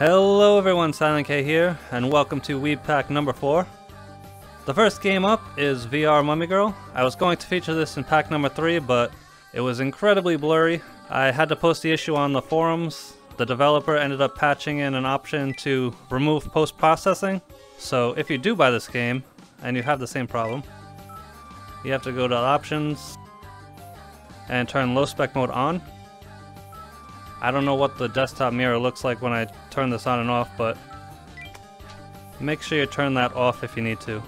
Hello everyone, Silent K here, and welcome to Weeb Pack number 4. The first game up is VR Mummy Girl. I was going to feature this in pack number 3, but it was incredibly blurry. I had to post the issue on the forums. The developer ended up patching in an option to remove post-processing. So if you do buy this game, and you have the same problem, you have to go to options and turn low spec mode on. I don't know what the desktop mirror looks like when I turn this on and off, but make sure you turn that off if you need to.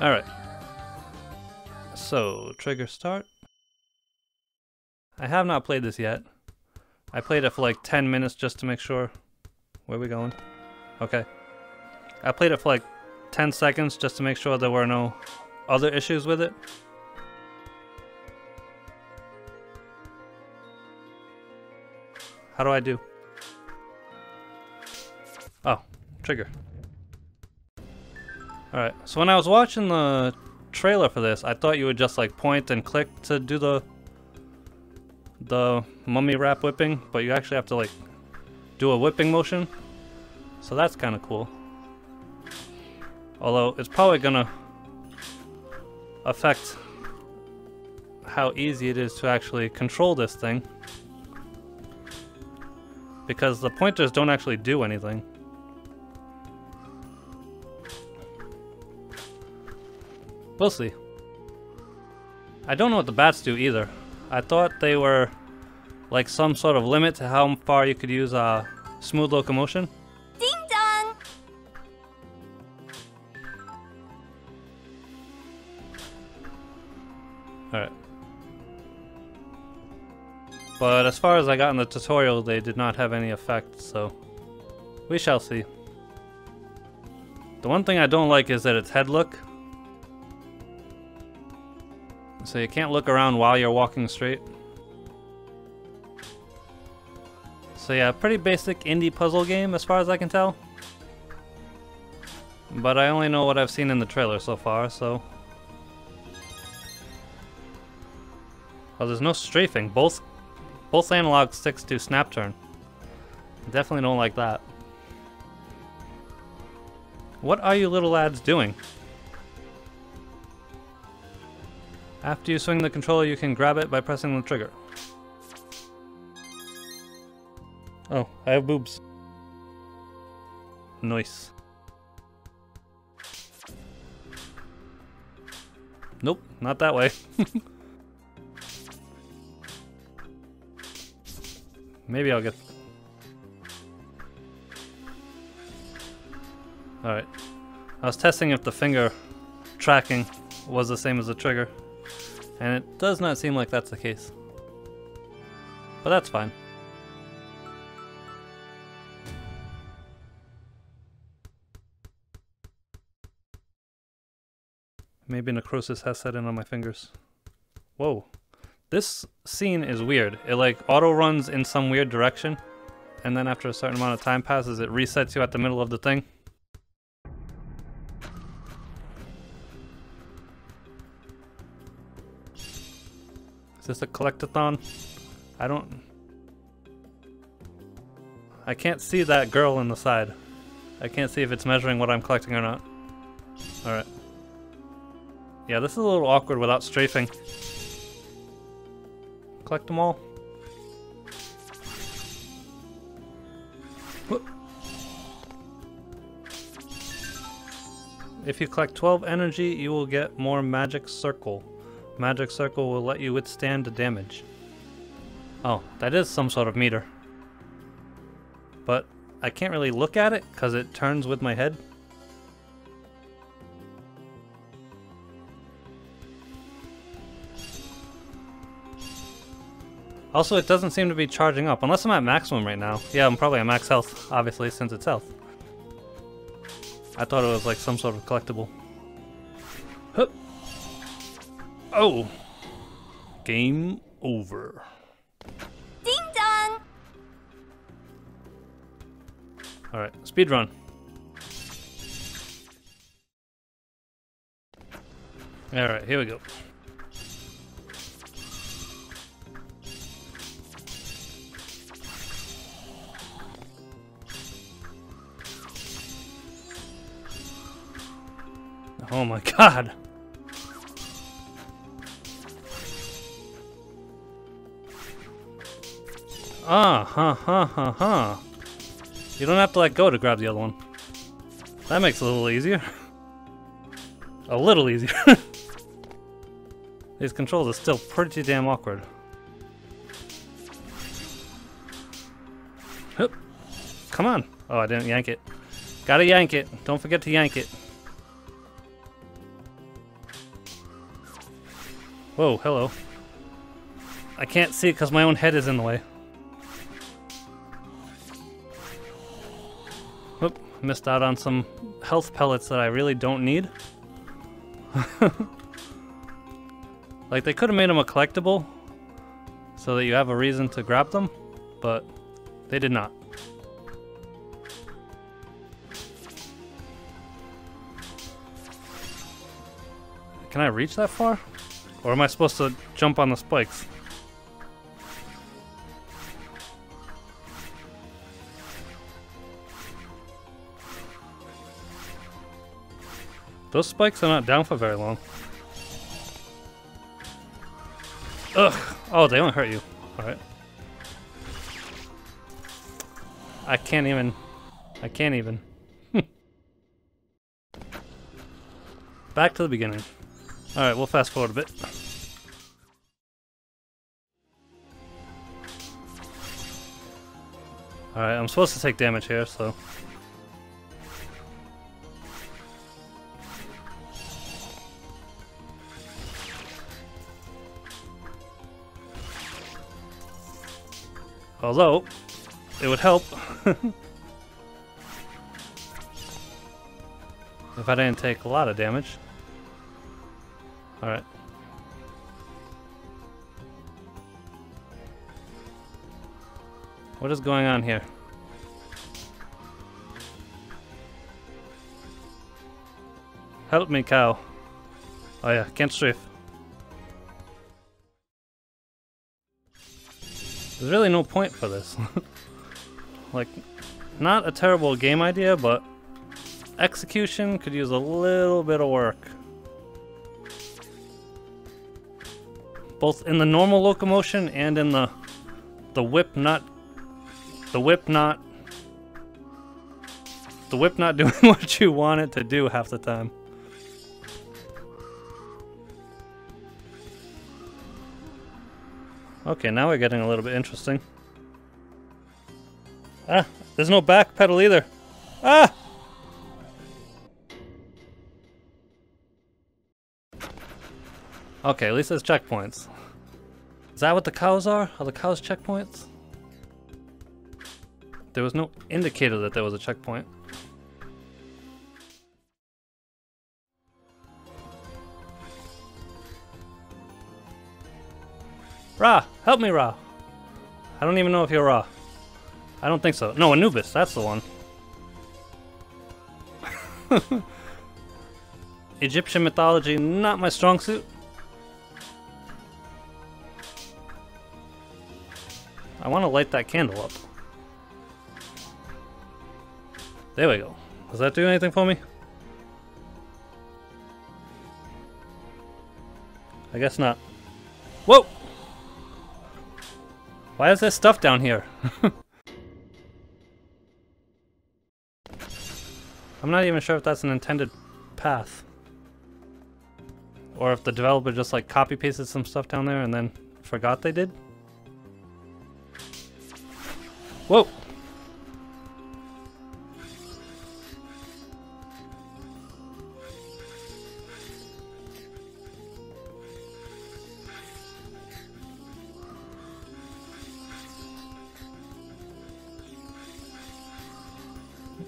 Alright. So, trigger start. I have not played this yet. I played it for like 10 minutes just to make sure. Where are we going? Okay. I played it for like 10 seconds just to make sure there were no other issues with it. How do I do? Oh, trigger. Alright, so when I was watching the trailer for this, I thought you would just like point and click to do the mummy wrap whipping, but you actually have to like do a whipping motion. So that's kind of cool. Although it's probably gonna affect how easy it is to actually control this thing, because the pointers don't actually do anything. We'll see. I don't know what the bats do either. I thought they were like some sort of limit to how far you could use smooth locomotion. Ding dong! Alright. But as far as I got in the tutorial, they did not have any effect, so we shall see. The one thing I don't like is that it's head look. So you can't look around while you're walking straight. So yeah, pretty basic indie puzzle game as far as I can tell. But I only know what I've seen in the trailer so far, so... Oh, there's no strafing. Both analog sticks do snap turn. Definitely don't like that. What are you little lads doing? After you swing the controller, you can grab it by pressing the trigger. Oh, I have boobs. Nice. Nope, not that way. Maybe I'll get... Alright. I was testing if the finger tracking was the same as the trigger, and it does not seem like that's the case. But that's fine. Maybe necrosis has set in on my fingers. Whoa. This scene is weird. It like auto runs in some weird direction, and then after a certain amount of time passes, it resets you at the middle of the thing. Is this a collectathon? I can't see that girl in the side. I can't see if it's measuring what I'm collecting or not. Alright. Yeah, this is a little awkward without strafing. Collect them all. Whoop. If you collect 12 energy, you will get more magic circle. Magic circle will let you withstand the damage. Oh, that is some sort of meter. But I can't really look at it because it turns with my head. Also, it doesn't seem to be charging up, unless I'm at maximum right now. Yeah, I'm probably at max health, obviously, since it's health. I thought it was like some sort of collectible. Hup. Oh! Game over. Ding dong! Alright, speedrun. Alright, here we go. Oh my god. You don't have to let go to grab the other one. That makes it a little easier. A little easier. These controls are still pretty damn awkward. Oop. Come on. Oh, I didn't yank it. Gotta yank it. Don't forget to yank it. Whoa, hello. I can't see it because my own head is in the way. Oop. Missed out on some health pellets that I really don't need. Like, they could have made them a collectible so that you have a reason to grab them, but they did not. Can I reach that far? Or am I supposed to jump on the spikes? Those spikes are not down for very long. Ugh! Oh, they only hurt you. Alright. I can't even. I can't even. Back to the beginning. Alright, we'll fast forward a bit. Alright, I'm supposed to take damage here, so... Although, it would help if I didn't take a lot of damage. Alright. What is going on here? Help me, cow. Oh yeah, can't strafe. There's really no point for this. Like, not a terrible game idea, but execution could use a little bit of work. Both in the normal locomotion and in the whip not doing what you want it to do half the time. Okay, now we're getting a little bit interesting. Ah, there's no back pedal either. Ah! Okay, at least there's checkpoints. Is that what the cows are? Are the cows checkpoints? There was no indicator that there was a checkpoint. Ra! Help me, Ra! I don't even know if you're Ra. I don't think so. No, Anubis, that's the one. Egyptian mythology, not my strong suit. I want to light that candle up. There we go. Does that do anything for me? I guess not. Whoa! Why is there stuff down here? I'm not even sure if that's an intended path. Or if the developer just like copy pasted some stuff down there and then forgot they did. Whoa!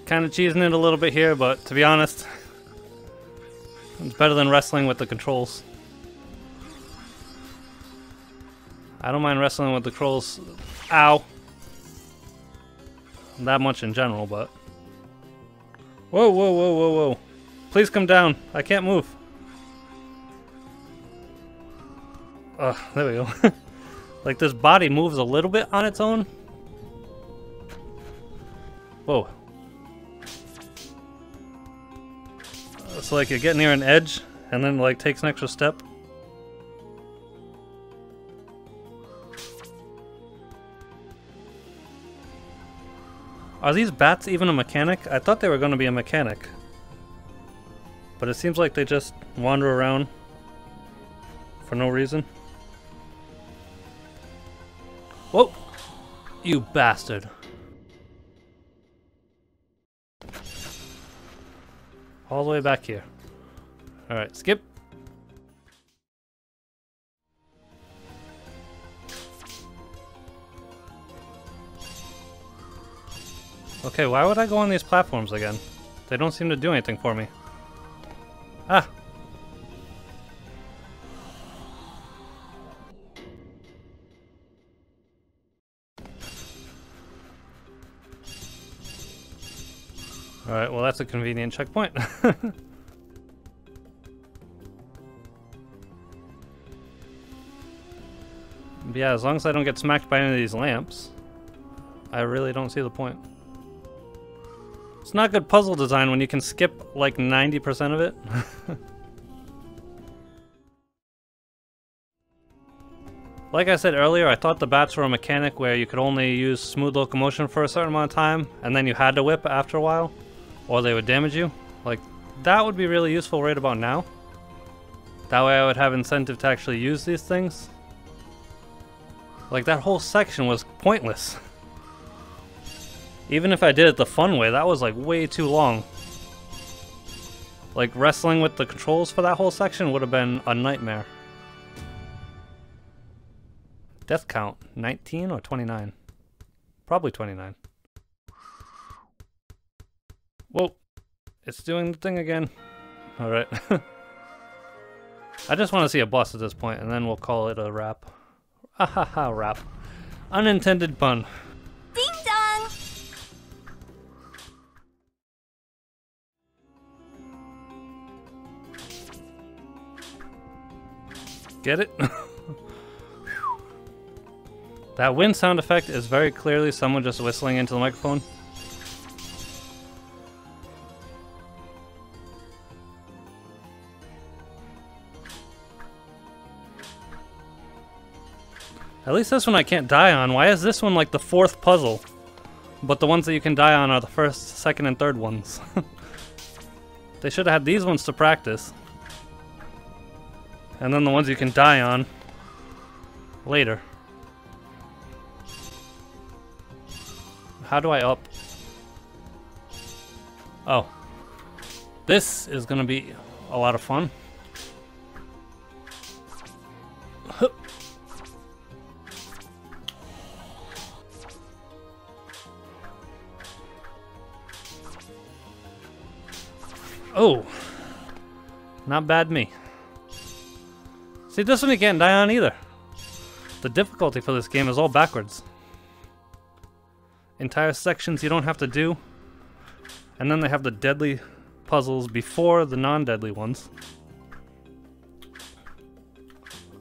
Kind of cheesing it a little bit here, but to be honest, it's better than wrestling with the controls. I don't mind wrestling with the controls, ow, that much in general, but... Whoa, whoa, whoa, whoa, whoa. Please come down. I can't move. Ugh, there we go. Like, this body moves a little bit on its own. Whoa. it's like you get near an edge and then like takes an extra step. Are these bats even a mechanic? I thought they were going to be a mechanic, but it seems like they just wander around for no reason. Whoa! You bastard. All the way back here. Alright, skip. Okay, why would I go on these platforms again? They don't seem to do anything for me. Ah! Alright, well that's a convenient checkpoint. Yeah, as long as I don't get smacked by any of these lamps, I really don't see the point. It's not good puzzle design when you can skip like 90% of it. Like I said earlier, I thought the bats were a mechanic where you could only use smooth locomotion for a certain amount of time and then you had to whip after a while or they would damage you. Like, that would be really useful right about now. That way I would have incentive to actually use these things. Like, that whole section was pointless. Even if I did it the fun way, that was like way too long. Like wrestling with the controls for that whole section would have been a nightmare. Death count, 19 or 29? Probably 29. Whoa, it's doing the thing again. All right. I just want to see a boss at this point and then we'll call it a wrap. Ah ha ha, wrap. Unintended pun. Get it? That wind sound effect is very clearly someone just whistling into the microphone. At least this one I can't die on. Why is this one like the fourth puzzle? But the ones that you can die on are the first, second, and third ones. They should have had these ones to practice. And then the ones you can die on later. How do I up? Oh. This is gonna be a lot of fun. Oh. Not bad me. See, this one you can't die on either. The difficulty for this game is all backwards. Entire sections you don't have to do. And then they have the deadly puzzles before the non-deadly ones.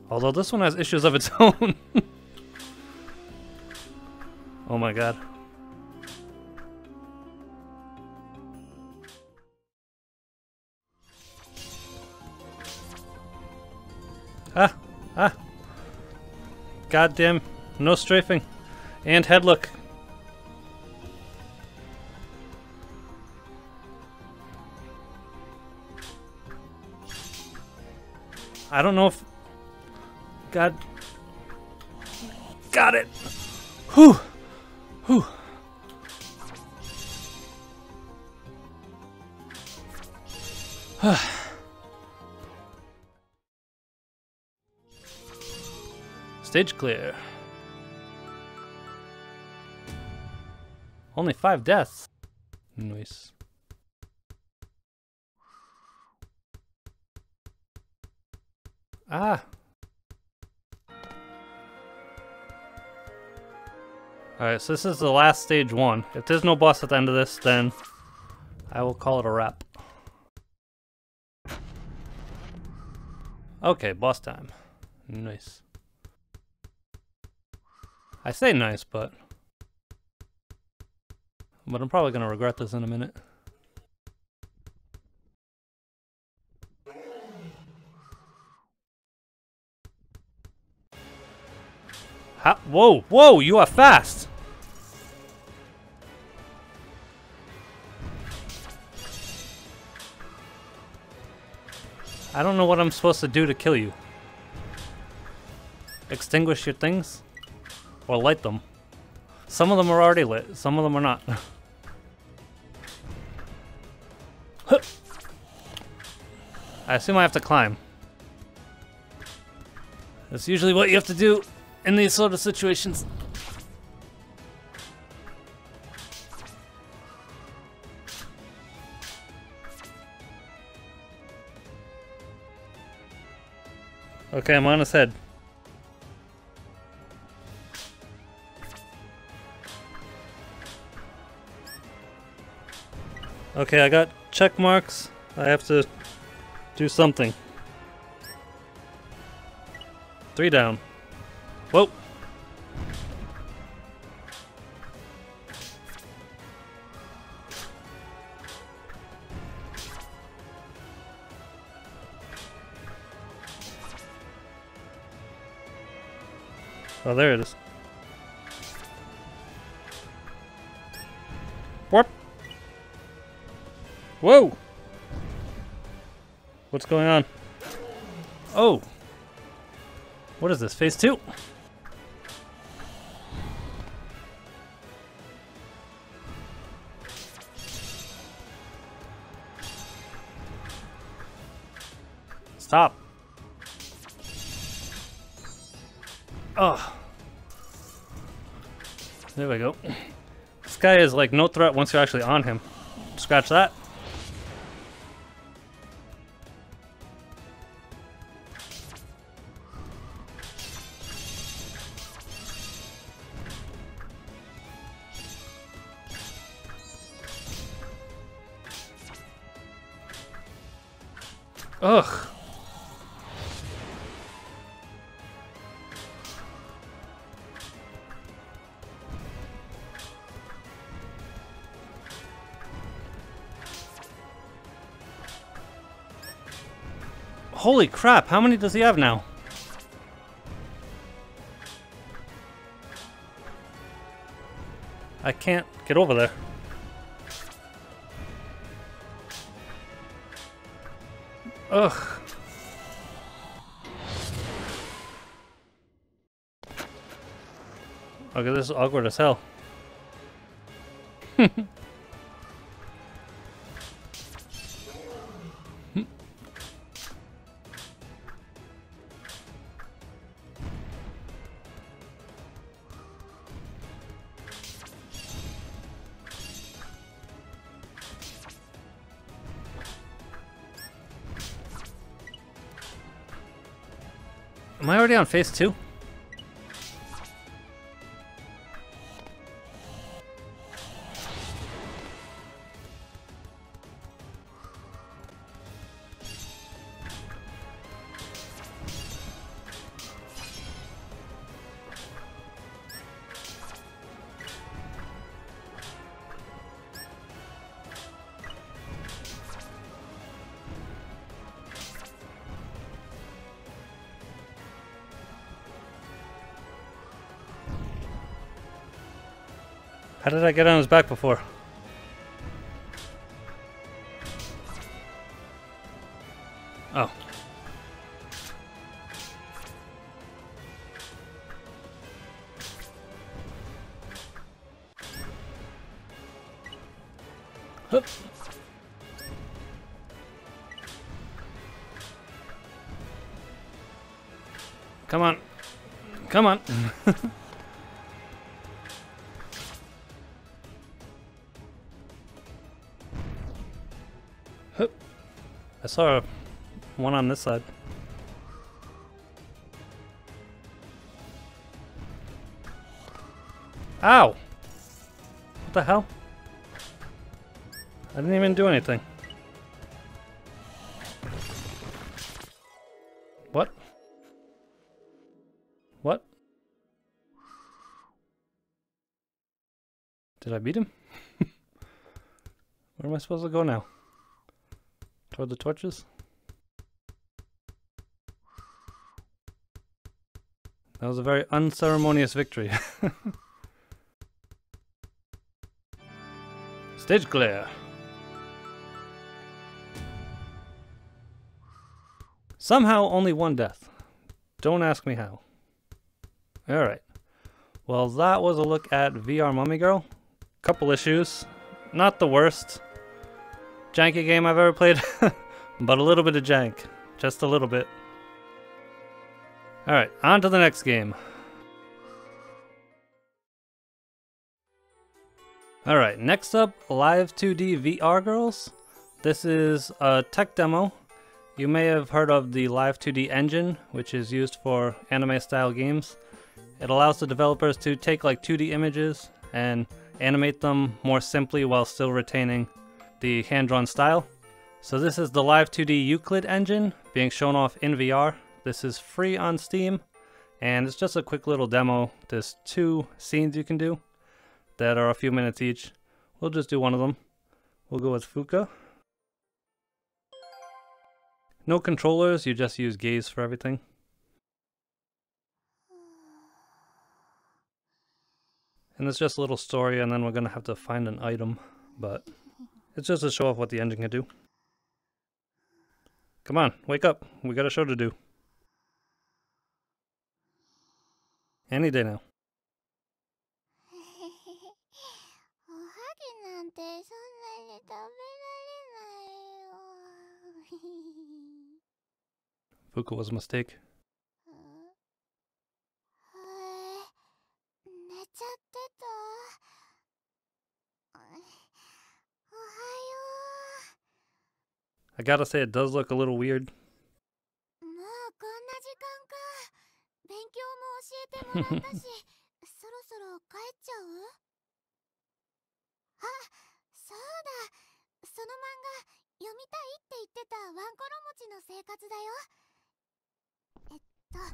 Although this one has issues of its own. Oh my god. Ah, ah. Goddamn, no strafing. And head look. I don't know if... God... Got it! Whew! Whew! Stage clear. Only 5 deaths. Nice. Ah. Alright, so this is the last stage one. If there's no boss at the end of this, then I will call it a wrap. Okay, boss time. Nice. I say nice, but I'm probably gonna regret this in a minute. How? Whoa, whoa, you are fast. I don't know what I'm supposed to do to kill you. Extinguish your things? Or light them. Some of them are already lit, some of them are not. I assume I have to climb. That's usually what you have to do in these sort of situations. Okay, I'm on his head. Okay, I got check marks. I have to do something. 3 down. Whoa! Oh, there it is. Warp! Whoa! What's going on? Oh! What is this, phase 2? Stop. Oh. There we go. This guy is like no threat once you're actually on him. Scratch that. Ugh. Holy crap, how many does he have now? I can't get over there. Ugh. Okay, this is awkward as hell. Am I already on phase 2? How did I get on his back before? Oh. Hup. Come on. Come on. I saw one on this side. Ow! What the hell? I didn't even do anything. What? What? Did I beat him? Where am I supposed to go now? For the torches? That was a very unceremonious victory. Stage clear. Somehow only one death. Don't ask me how. Alright. Well, that was a look at VR Mummy Girl. Couple issues. Not the worst janky game I've ever played, but a little bit of jank. Just a little bit. Alright, on to the next game. Alright, next up, Live2D VR Girls. This is a tech demo. You may have heard of the Live2D engine, which is used for anime-style games. It allows the developers to take like 2D images and animate them more simply while still retaining the hand-drawn style. So this is the Live2D Euclid engine being shown off in VR. This is free on Steam, and it's just a quick little demo. There's 2 scenes you can do that are a few minutes each. We'll just do one of them. We'll go with Fuka. No controllers, you just use gaze for everything. And it's just a little story, and then we're gonna have to find an item, but it's just to show off what the engine can do. Come on, wake up, we got a show to do. Any day now. Fuka was a mistake. I gotta say, it does look a little weird.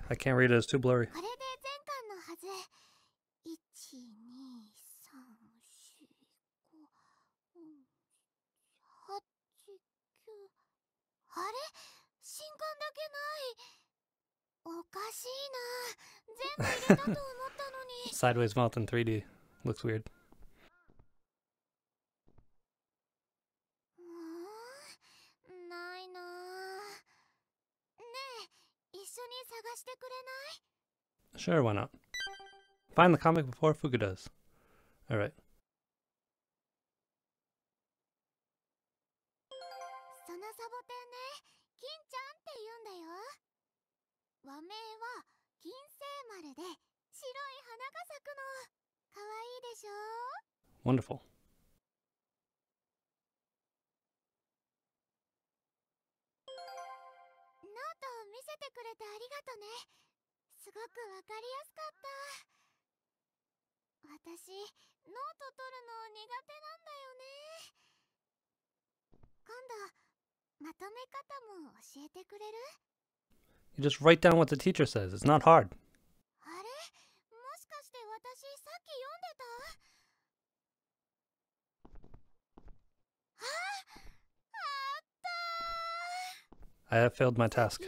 I can't read it, it's too blurry. Sideways mouth in 3D. Looks weird. Sure, why not? Find the comic before Fuka does. Alright. Wonderful. You just write down what the teacher says. It's not hard. I have failed my task.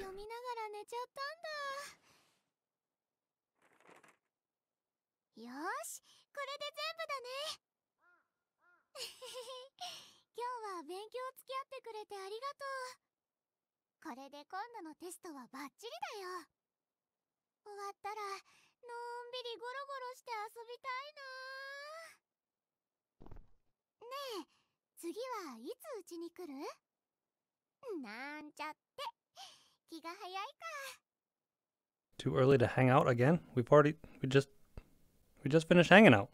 Too early to hang out again? We just finished hanging out.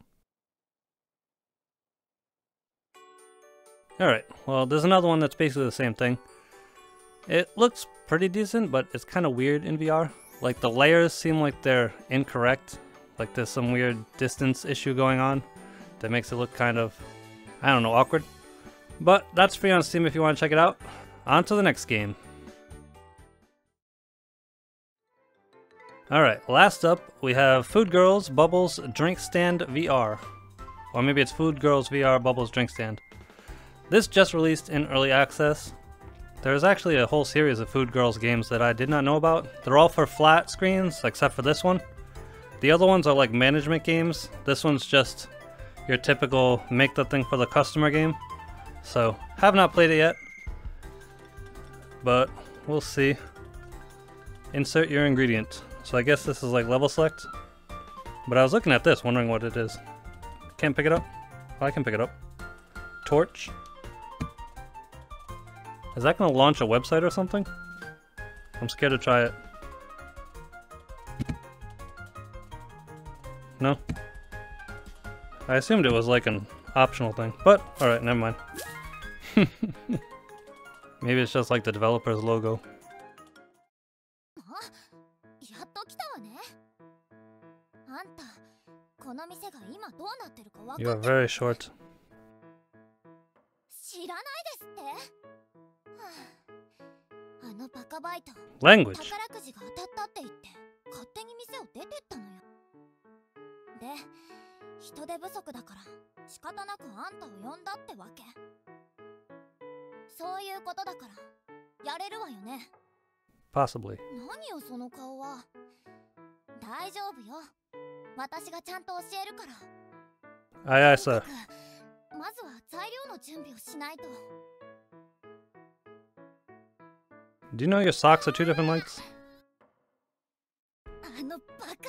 Alright, well, there's another one that's basically the same thing. It looks pretty decent, but it's kind of weird in VR. Like, the layers seem like they're incorrect. Like, there's some weird distance issue going on that makes it look kind of, I don't know, awkward. But that's free on Steam if you want to check it out. On to the next game. Alright, last up we have Food Girls Bubbles Drink Stand VR. Or maybe it's Food Girls VR Bubbles Drink Stand. This just released in early access. There is actually a whole series of Food Girls games that I did not know about. They're all for flat screens, except for this one. The other ones are like management games. This one's just your typical make the thing for the customer game. So, have not played it yet, but we'll see. Insert your ingredient. So I guess this is like level select, but I was looking at this wondering what it is. Can't pick it up? Well, I can pick it up. Torch. Is that gonna launch a website or something? I'm scared to try it. No? I assumed it was like an optional thing, but alright, never mind. Maybe it's just like the developer's logo. You are very short. Language. Possibly. Aye, aye, sir. Do you know your socks are two different lengths? What? What?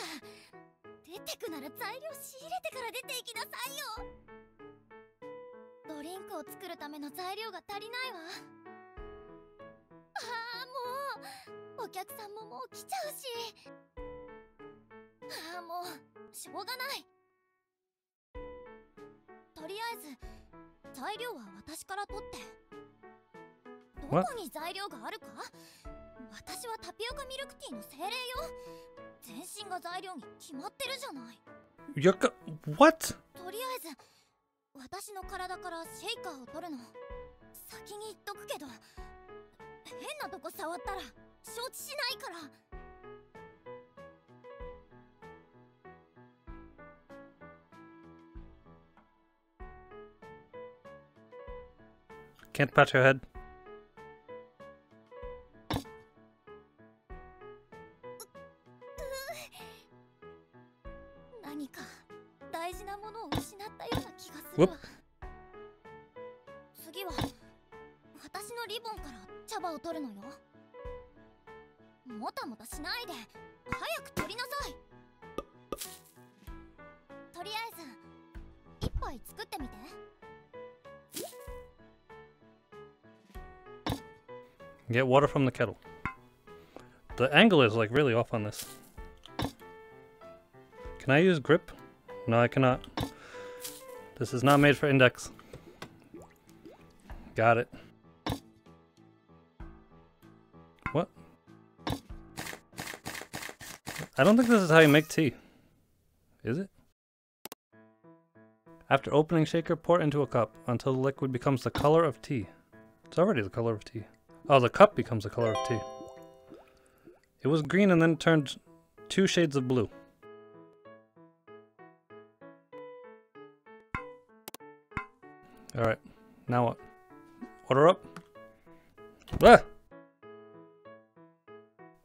Can't pat your head. Whoop. Get water from the kettle. The angle is like really off on this. Can I use grip? No, I cannot. This is not made for index. Got it. What? I don't think this is how you make tea. Is it? After opening shaker, pour into a cup until the liquid becomes the color of tea. It's already the color of tea. Oh, the cup becomes the color of tea. It was green and then turned two shades of blue. Alright, now what? Order up? Ah!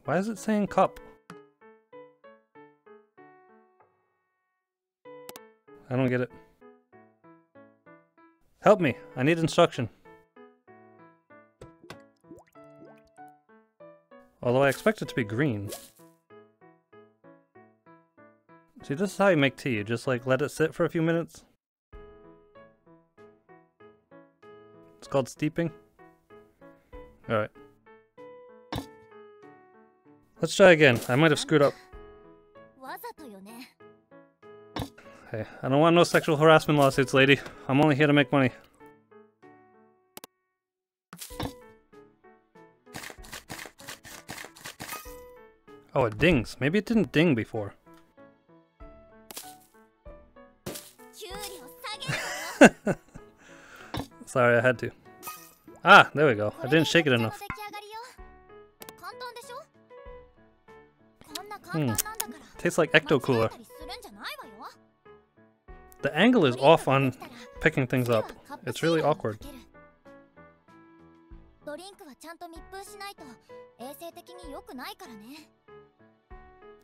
Why is it saying cup? I don't get it. Help me, I need instruction. Although I expect it to be green. See, this is how you make tea. You just like let it sit for a few minutes. Called steeping. All right, let's try again. I might have screwed up. Hey, I don't want no sexual harassment lawsuits, lady. I'm only here to make money. Oh, it dings. Maybe it didn't ding before. Sorry, I had to. Ah, there we go. I didn't shake it enough. Tastes like Ecto Cooler. The angle is off on picking things up. It's really awkward.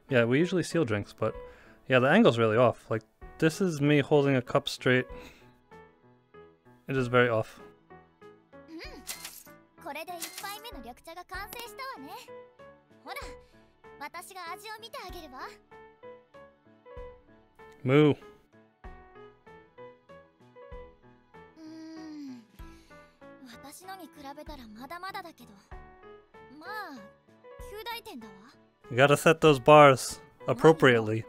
Yeah, we usually seal drinks, but Yeah, the angle's really off. Like, this is me holding a cup straight. It is very off. Moo. You gotta set those bars appropriately.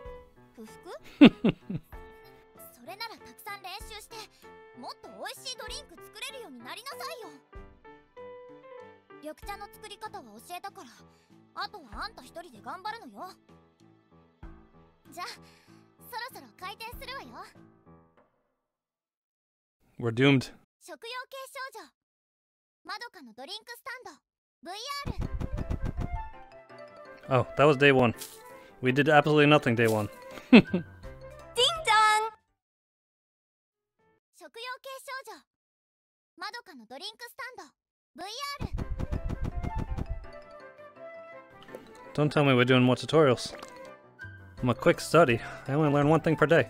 We're doomed. Oh, that was day one. We did absolutely nothing day one. Ding dong! Don't tell me we're doing more tutorials. I'm a quick study. I only learn one thing per day.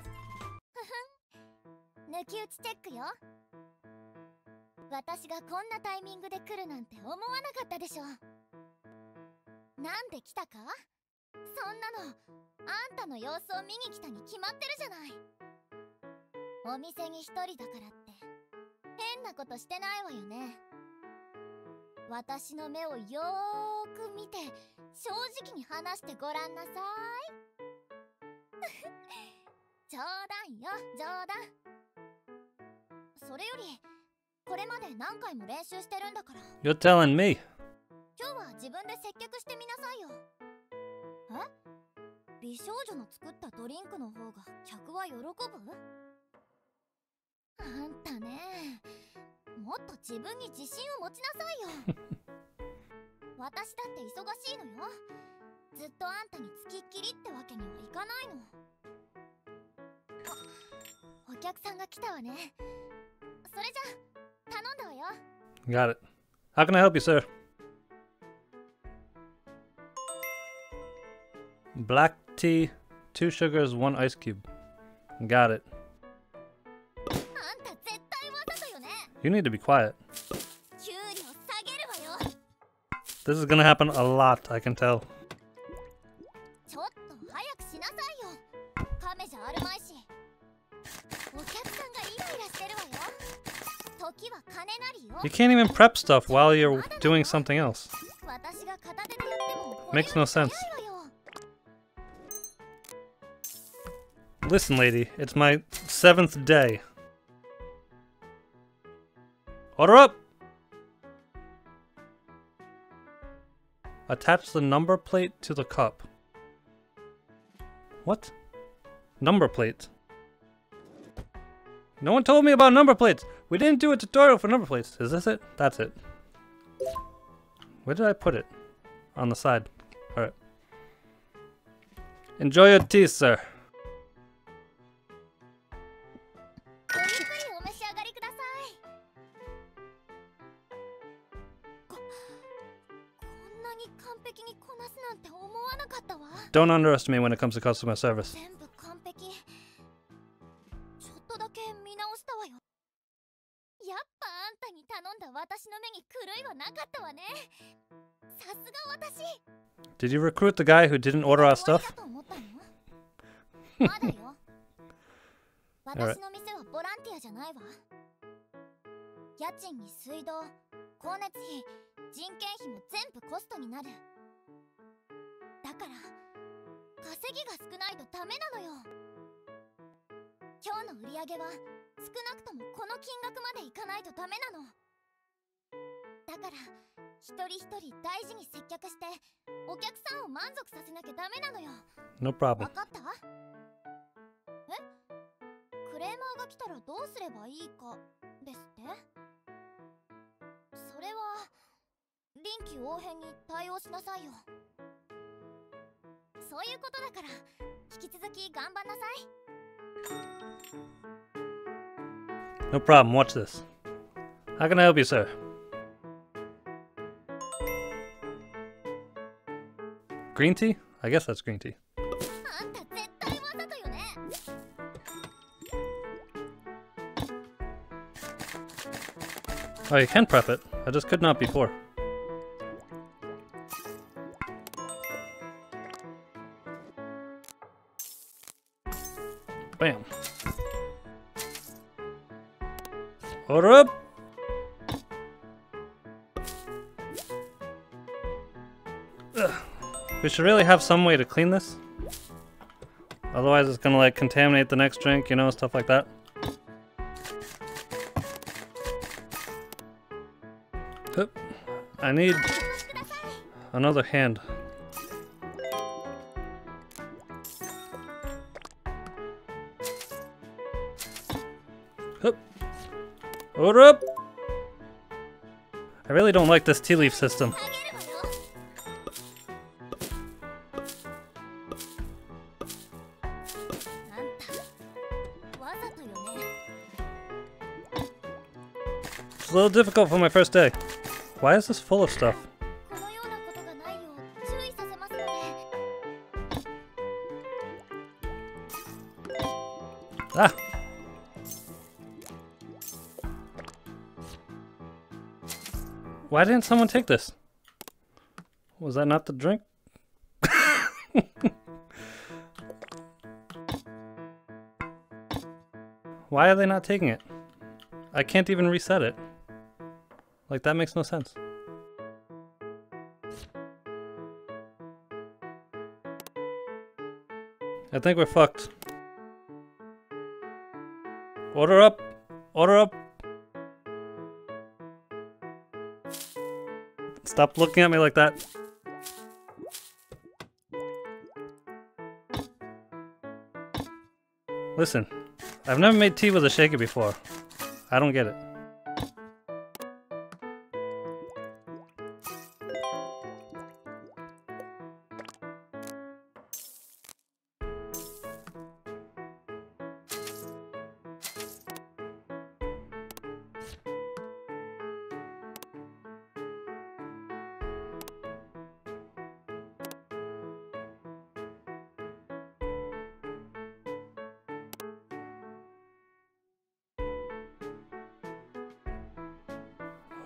You're telling me. Got it. How can I help you, sir? Black tea, 2 sugars, 1 ice cube. Got it. You need to be quiet. This is gonna happen a lot, I can tell. You can't even prep stuff while you're doing something else. Makes no sense. Listen, lady, it's my 7th day. Order up! Attach the number plate to the cup. What? Number plate? No one told me about number plates! We didn't do a tutorial for number plates. Is this it? That's it. Where did I put it? On the side. Alright. Enjoy your tea, sir. Don't underestimate when it comes to customer service. Did you recruit the guy who didn't order our stuff? All right. No problem. No problem, watch this. How can I help you, sir? Green tea? I guess that's green tea. Oh, you can prep it. I just could not before. Bam. Order up! Ugh. We should really have some way to clean this. Otherwise it's gonna like contaminate the next drink, you know, stuff like that. Oop. I need another hand. Order up! I really don't like this tea leaf system. It's a little difficult for my first day. Why is this full of stuff? Ah! Why didn't someone take this? Was that not the drink? Why are they not taking it? I can't even reset it. Like, that makes no sense. I think we're fucked. Order up! Order up! Stop looking at me like that. Listen, I've never made tea with a shaker before. I don't get it.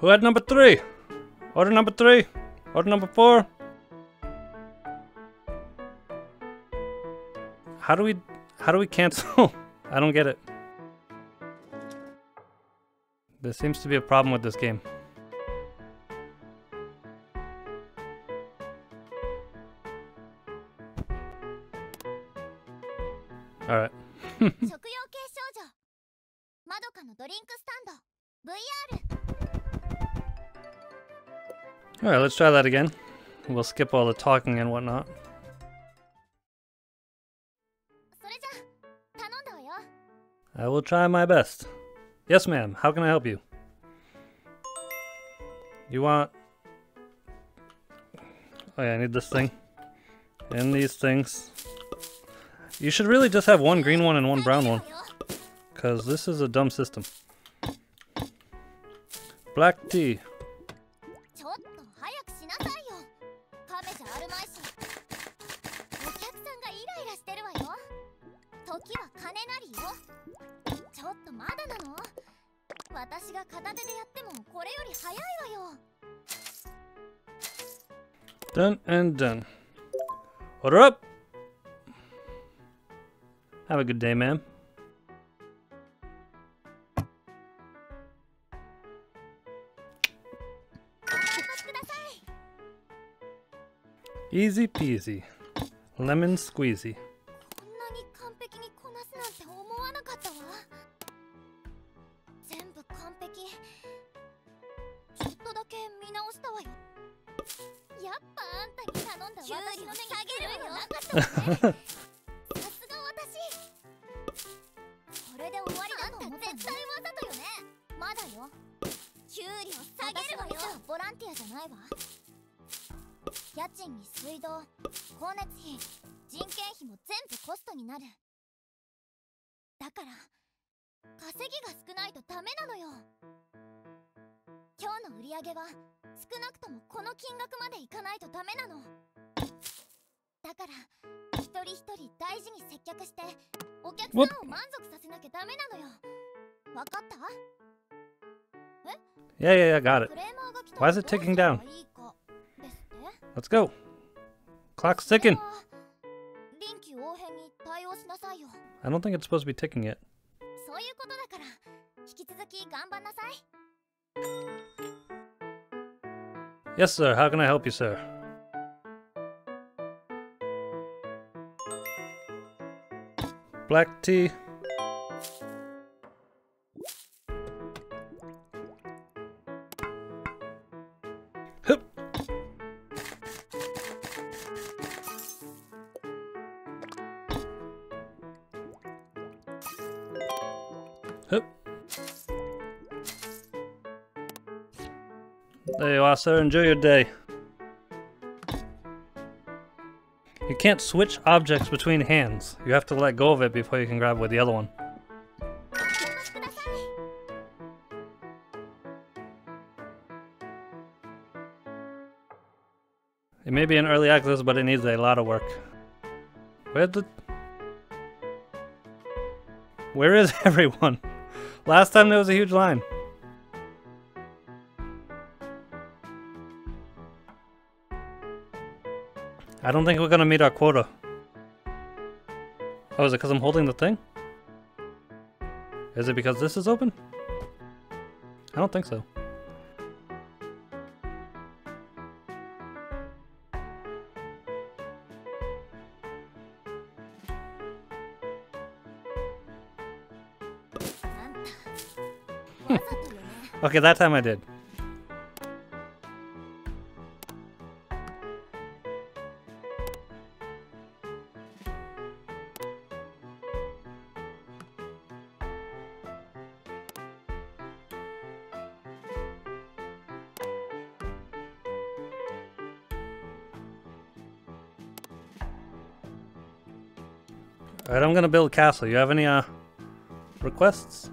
Who had number 3? Order number 3. Order number 4. How do we cancel? I don't get it. There seems to be a problem with this game. All right. Alright, let's try that again. We'll skip all the talking and whatnot. I will try my best. Yes, ma'am. How can I help you? You want... Oh yeah, I need this thing. And these things. You should really just have one green one and one brown one. Because this is a dumb system. Black tea. Done and done. Order up! Have a good day, ma'am. Easy peasy. Lemon squeezy. What? Yeah, got it. Why is it ticking down? Let's go. Clock's ticking. I don't think it's supposed to be ticking yet. Yes, sir. How can I help you, sir? Black tea. Hup. Hup. There you are, sir. Enjoy your day. You can't switch objects between hands. You have to let go of it before you can grab with the other one. It may be in early access, but it needs a lot of work. Where is everyone? Last time there was a huge line. I don't think we're gonna meet our quota. Oh, is it because I'm holding the thing? Is it because this is open? I don't think so. Okay, that time I did. Alright, I'm gonna build a castle. You have any requests?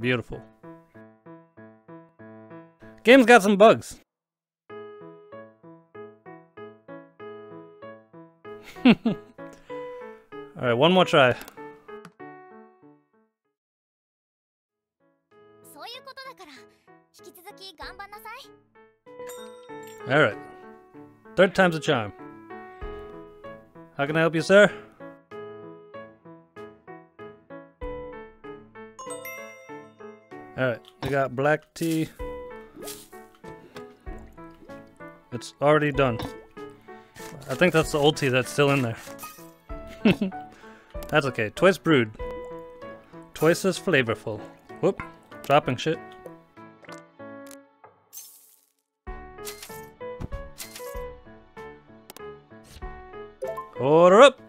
Beautiful. Game's got some bugs. Alright, one more try. Alright. Third time's a charm. How can I help you, sir? Alright, we got black tea. It's already done. I think that's the old tea that's still in there. That's okay. Twice brewed. Twice as flavorful. Whoop. Dropping shit. Order up!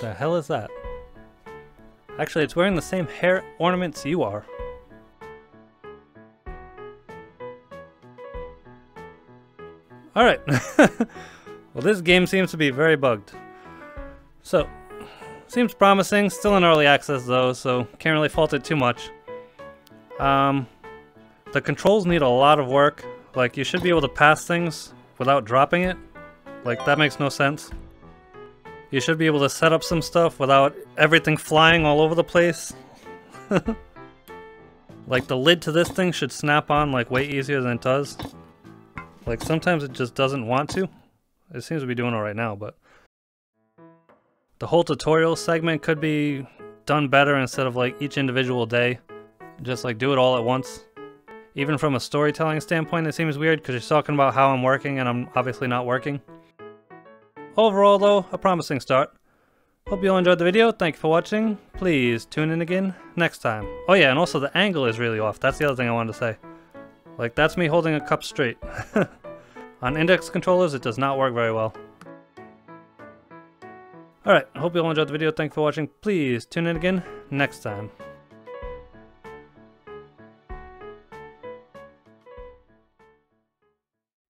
The hell is that? Actually, it's wearing the same hair ornaments you are. Alright. Well, this game seems to be very bugged. So, seems promising. Still in early access though, so can't really fault it too much. The controls need a lot of work. Like, you should be able to pass things without dropping it. Like, that makes no sense. You should be able to set up some stuff without everything flying all over the place. Like, the lid to this thing should snap on, like, way easier than it does. Like, sometimes it just doesn't want to. It seems to be doing alright now, but... the whole tutorial segment could be done better instead of, like, each individual day. Just like do it all at once. Even from a storytelling standpoint, it seems weird because you're talking about how I'm working and I'm obviously not working. Overall though, a promising start. Hope you all enjoyed the video. Thank you for watching. Please tune in again next time. Oh yeah, and also the angle is really off. That's the other thing I wanted to say. Like, that's me holding a cup straight. On index controllers, it does not work very well. Alright, hope you all enjoyed the video. Thank you for watching. Please tune in again next time.